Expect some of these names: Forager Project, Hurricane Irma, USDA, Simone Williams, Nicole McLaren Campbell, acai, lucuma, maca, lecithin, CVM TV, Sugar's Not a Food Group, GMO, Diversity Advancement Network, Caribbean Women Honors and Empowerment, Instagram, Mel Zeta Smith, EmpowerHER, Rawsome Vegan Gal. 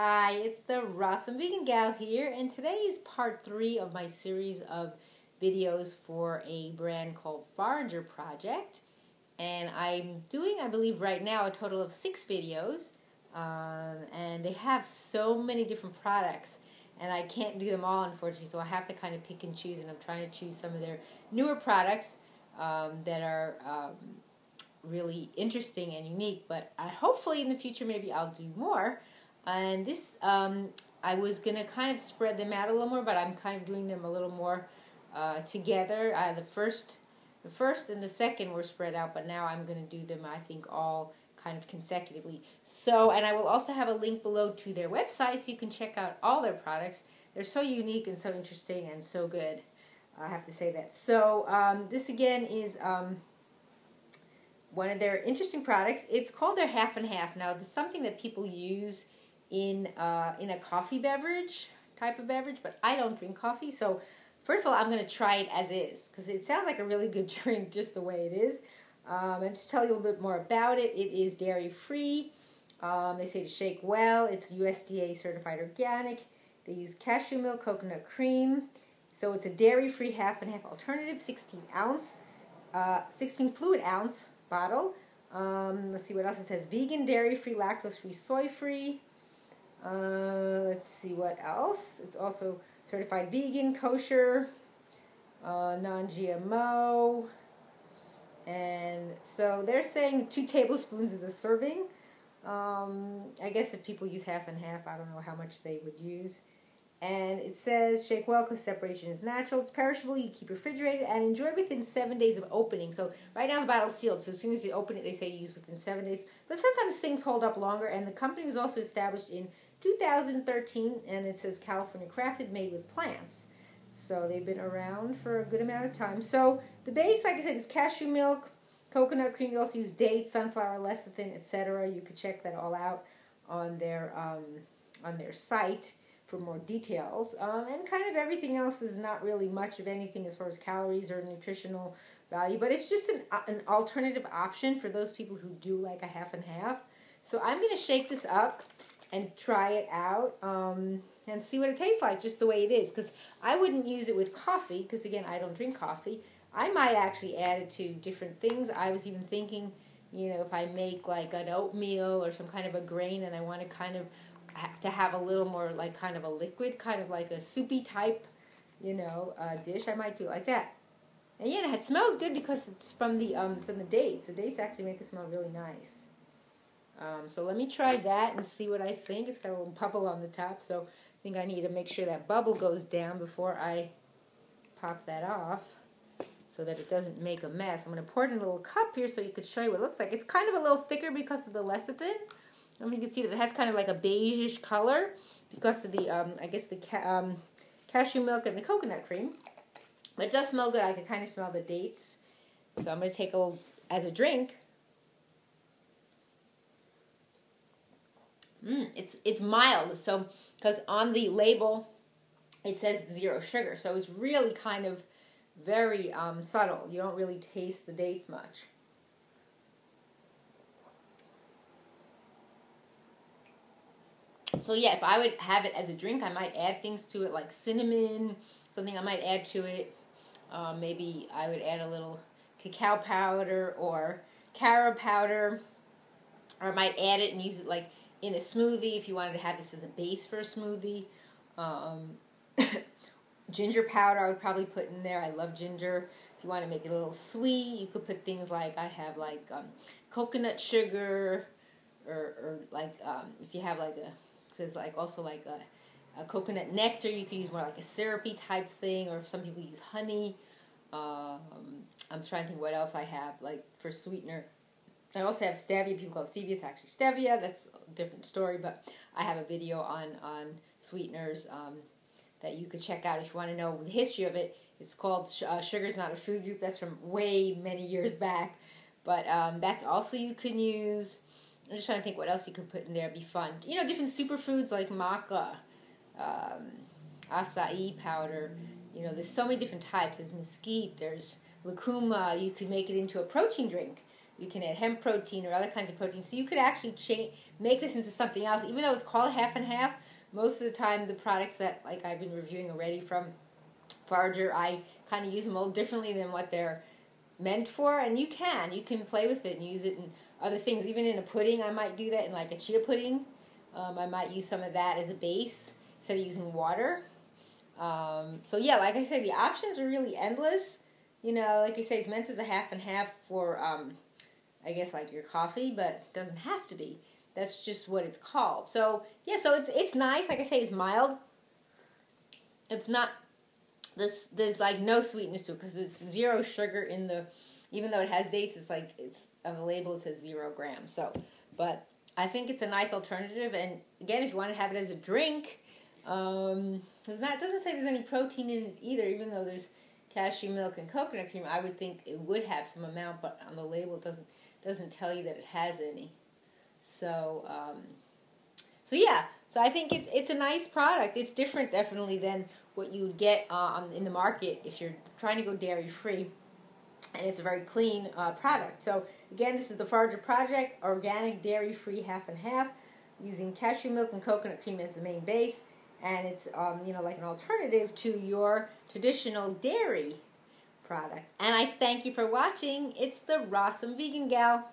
Hi, it's the Rawsome Vegan Gal here, and today is part 3 of my series of videos for a brand called Forager Project. And I'm doing, I believe right now, a total of 6 videos, and they have so many different products, and I can't do them all, unfortunately, so I have to kind of pick and choose, and I'm trying to choose some of their newer products that are really interesting and unique, but hopefully in the future maybe I'll do more. And this, I was going to kind of spread them out a little more, but I'm kind of doing them a little more together. The first and the second were spread out, but now I'm going to do them, I think, all kind of consecutively. So, and I will also have a link below to their website so you can check out all their products. They're so unique and so interesting and so good. I have to say that. So, this again is one of their interesting products. It's called their half and half. Now, this is something that people use in a coffee beverage, type of beverage, but I don't drink coffee, so first of all, I'm going to try it as is, because it sounds like a really good drink just the way it is. And just tell you a little bit more about it. It is dairy-free. They say to shake well. It's USDA certified organic. They use cashew milk, coconut cream. So it's a dairy-free half and half alternative, 16 fluid ounce bottle. Let's see what else it says. Vegan, dairy-free, lactose-free, soy-free. Let's see what else. It's also certified vegan, kosher, non-GMO. And so they're saying 2 tablespoons is a serving. I guess if people use half and half, I don't know how much they would use. And it says shake well because separation is natural. It's perishable. You keep refrigerated and enjoy within 7 days of opening. So right now the bottle's sealed. So as soon as you open it, they say you use within 7 days. But sometimes things hold up longer. And the company was also established in 2013, and it says California crafted, made with plants. So they've been around for a good amount of time. So the base, like I said, is cashew milk, coconut cream. You also use dates, sunflower lecithin, etc. You could check that all out on their site for more details, and kind of everything else is not really much of anything as far as calories or nutritional value, but it's just an alternative option for those people who do like a half and half. So I'm going to shake this up and try it out and see what it tastes like just the way it is, because I wouldn't use it with coffee, because again, I don't drink coffee. I might actually add it to different things. I was even thinking, you know, if I make like an oatmeal or some kind of a grain and I want to kind of have a little more like kind of a liquid, kind of like a soupy type, you know, dish, I might do it like that. And yeah, it smells good because it's from the dates. The dates actually make it smell really nice. So let me try that and see what I think. It's got a little bubble on the top, so I think I need to make sure that bubble goes down before I pop that off so that it doesn't make a mess. I'm going to pour it in a little cup here so you could show you what it looks like. It's kind of a little thicker because of the lecithin. I mean, you can see that it has kind of like a beigeish color because of the, I guess, the cashew milk and the coconut cream. But it does smell good. I can kind of smell the dates. So I'm going to take a little as a drink. It's mild. So, because on the label, it says 0 sugar. So it's really kind of very subtle. You don't really taste the dates much. So yeah, if I would have it as a drink, I might add things to it like cinnamon, something I might add to it. Maybe I would add a little cacao powder or carob powder, or I might add it and use it like in a smoothie if you wanted to have this as a base for a smoothie. Ginger powder I would probably put in there. I love ginger. If you want to make it a little sweet, you could put things like I have like coconut sugar, or like if you have like a is like also like a coconut nectar, you could use more like a syrupy type thing, or if some people use honey. I'm trying to think what else I have like for sweetener. I also have stevia. People call it stevia. It's actually stevia. That's a different story, but I have a video on sweeteners that you could check out if you want to know the history of it. It's called Sugar's Not a Food Group. That's from way many years back, but that's also you can use. I'm just trying to think what else you could put in there. It'd be fun. You know, different superfoods like maca, acai powder. You know, there's so many different types. There's mesquite, there's lucuma. You could make it into a protein drink. You can add hemp protein or other kinds of protein. So you could actually make this into something else. Even though it's called half and half, most of the time the products that like I've been reviewing already from Forager, I kind of use them a little differently than what they're meant for. And you can play with it and use it in other things. Even in a pudding, I might do that in like a chia pudding. I might use some of that as a base instead of using water. So yeah, like I said, the options are really endless. You know, like I say, it's meant as a half and half for, I guess, like your coffee, but it doesn't have to be. That's just what it's called. So yeah, so it's nice. Like I say, it's mild. It's not this. There's like no sweetness to it because it's zero sugar in the. Even though it has dates, it's like it's on the label. It says 0 grams. So, but I think it's a nice alternative. And again, if you want to have it as a drink, it doesn't say there's any protein in it either. Even though there's cashew milk and coconut cream, I would think it would have some amount, but on the label it doesn't tell you that it has any. So, so yeah. So I think it's a nice product. It's different, definitely, than what you would get in the market if you're trying to go dairy free. And it's a very clean product. So again, this is the Forager Project, organic dairy-free half and half, using cashew milk and coconut cream as the main base, and it's like an alternative to your traditional dairy product. And I thank you for watching. It's the Rawsome Vegan Gal.